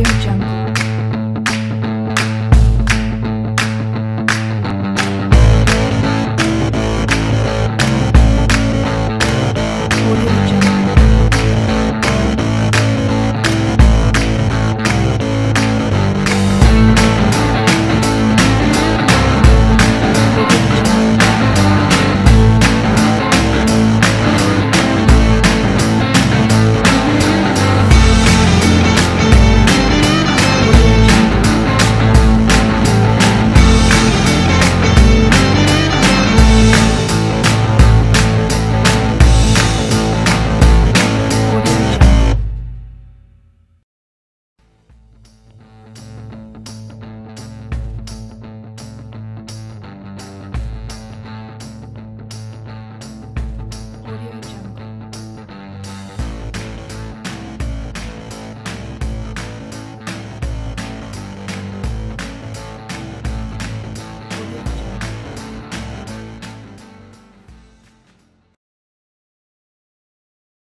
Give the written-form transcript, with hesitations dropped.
Audio Jungle.